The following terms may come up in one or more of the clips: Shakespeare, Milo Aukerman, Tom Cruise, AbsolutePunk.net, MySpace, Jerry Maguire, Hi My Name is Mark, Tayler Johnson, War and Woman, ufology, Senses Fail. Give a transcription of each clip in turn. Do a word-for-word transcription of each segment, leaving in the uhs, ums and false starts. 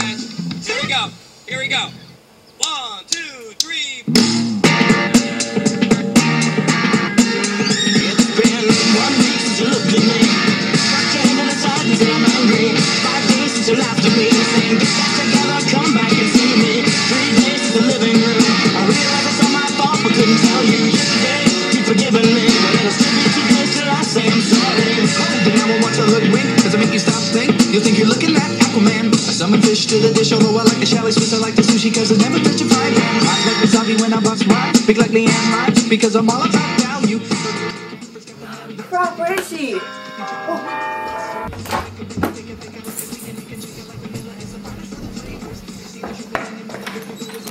guys. Here we go. Here we go. One, two, three. It's been one week since you looked at me. Struck your hand in the darkness and I'm hungry. Five days since you laughed at me, saying get back together, come back and see me. Three days to the living room. I realized it's all my fault, but couldn't tell you. Yesterday, you've forgiven me, but it'll still be two days till I say I'm sorry. Then I won't watch the hoodwink. Does it make you stop think? You think you're looking at Aquaman? Summon fish to the dish, although I like the chalet Swiss, I like the sushi, cause it's never touch a fine. I like the zombie when I bust wide, big like Leanne Rides, because I'm all about value. Crap, where is she? Oh.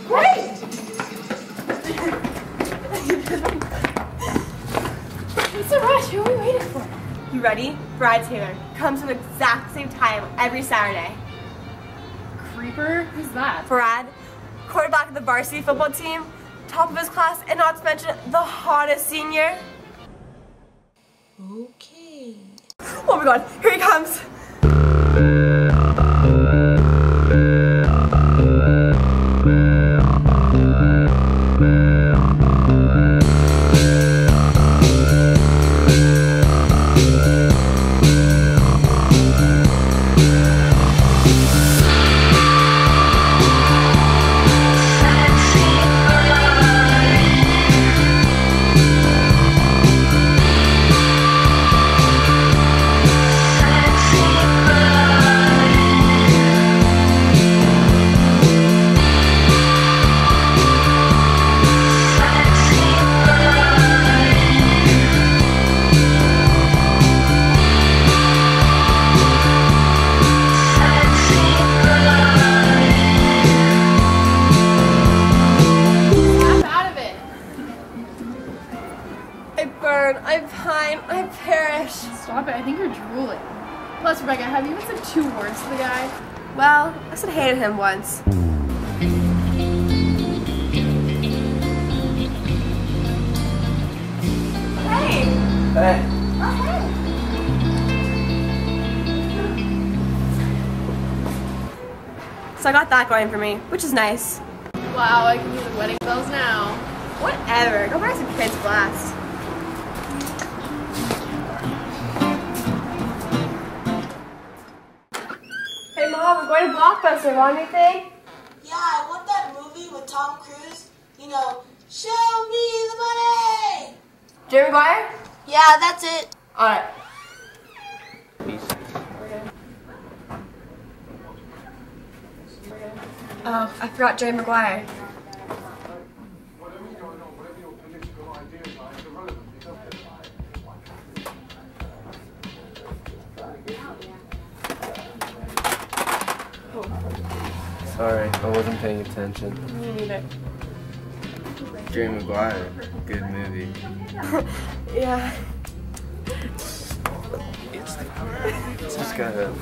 Wait! It's a rush, who are we waiting for? You ready? Bride's Taylor comes from the exact same time every Saturday. Reaper? Who's that? Brad, quarterback of the varsity football team, top of his class, and not to mention the hottest senior. Okay. Oh my god, here he comes! Stop it, I think you're drooling. Plus, Rebecca, have you even said two words to the guy? Well, I said hated him once. Hey! Hey! Oh, hey! So I got that going for me, which is nice. Wow, I can hear the wedding bells now. Whatever, go buy some kids' blast. Mom, we're going to Blockbuster, want anything? Yeah, I want that movie with Tom Cruise. You know, show me the money! Jerry Maguire? Yeah, that's it. Alright. Peace. Oh, I forgot Jerry Maguire. Sorry, I wasn't paying attention. Me neither. Jerry Maguire, good movie. Yeah. It's, it's just gotta.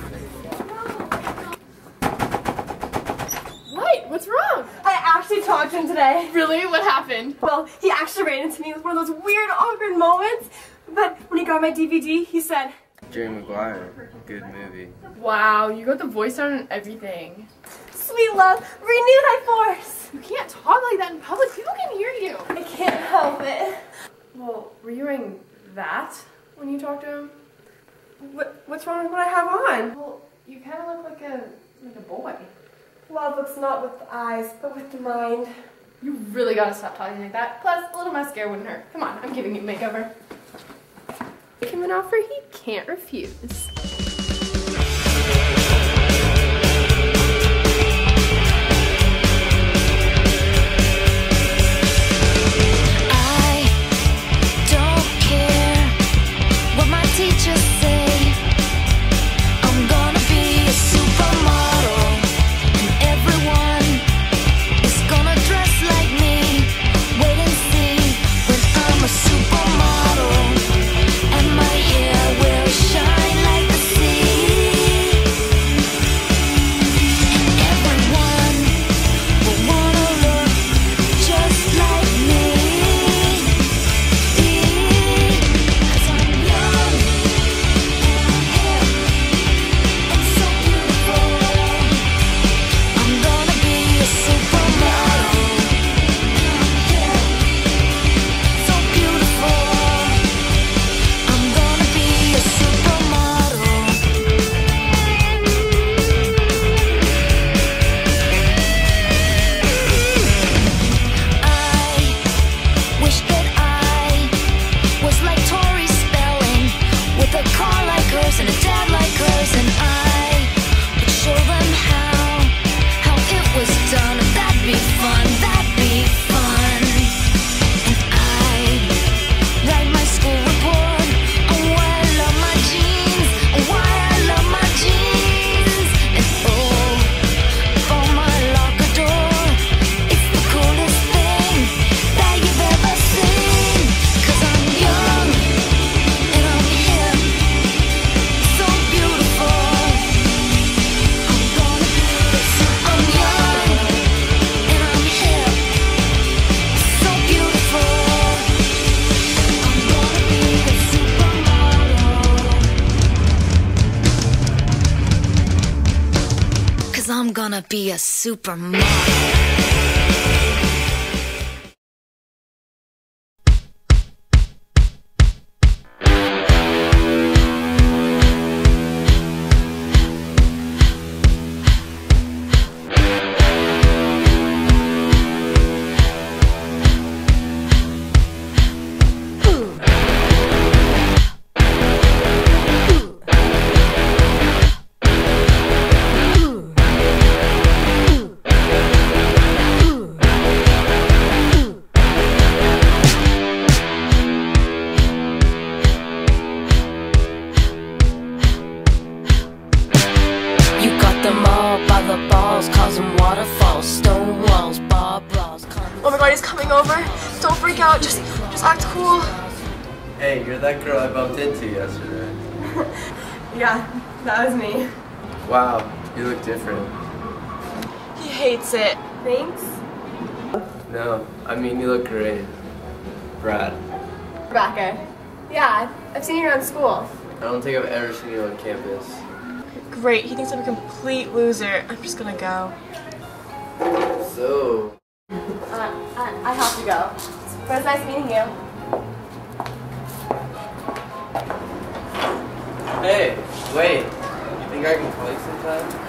Wait, what's wrong? I actually talked to him today. Really? What happened? Well, he actually ran into me with one of those weird, awkward moments. But when he got my D V D, he said, Jerry Maguire, good movie. Wow, you got the voice on and everything. Sweet love, renew thy force! You can't talk like that in public, people can hear you. I can't help it. Well, were you wearing that when you talked to him? What, what's wrong with what I have on? Well, you kind of look like a, like a boy. Love looks not with the eyes, but with the mind. You really gotta stop talking like that. Plus, a little mascara wouldn't hurt. Come on, I'm giving you makeover. Give him an offer he can't refuse. Like the I'm gonna be a supermodel. Oh my god, he's coming over. Don't freak out, just just act cool. Hey, you're that girl I bumped into yesterday. Yeah, that was me. Wow, you look different. He hates it. Thanks? No, I mean you look great. Brad. Bracker. Yeah, I've seen you around school. I don't think I've ever seen you on campus. Great, he thinks I'm a complete loser. I'm just gonna go. So... Uh, I have to go. But it's nice meeting you. Hey, wait. You think I can play sometime?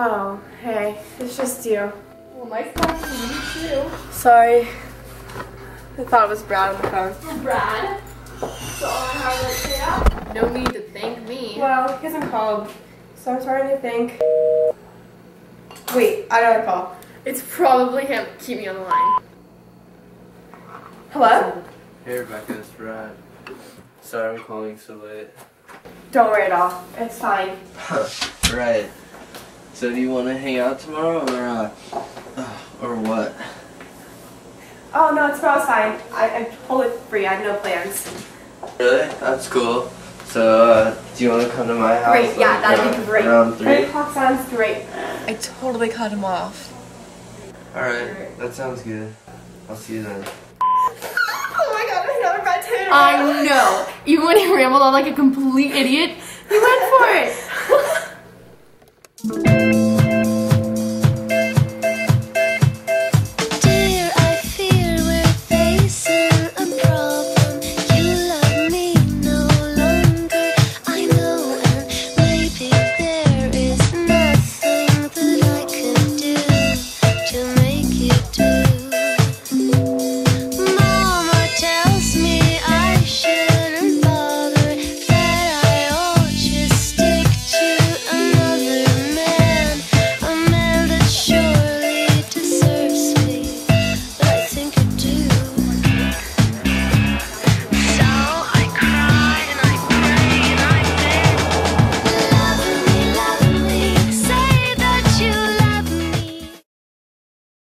Oh, hey, it's just you. Well, nice talking to you too. Sorry. I thought it was Brad on the phone. Oh, Brad? So on how I say out? No need to thank me. Well, he hasn't called, so I'm starting to think. Wait, I gotta call. It's probably him. Keep me on the line. Hello? Hey, Rebecca, it's Brad. Sorry I'm calling so late. Don't worry at all. It's fine. Right. So do you want to hang out tomorrow, or uh, or what? Oh no, tomorrow's fine. I, I'm totally free. I have no plans. Really? That's cool. So uh, do you want to come to my house? Great. Like, yeah, that'd around, be great. Around three. Three o'clock sounds great. I totally cut him off. All right, that sounds good. I'll see you then. Oh my god, I know about Taylor. I know. Even when he rambled on like a complete idiot, he went for it. Thank you.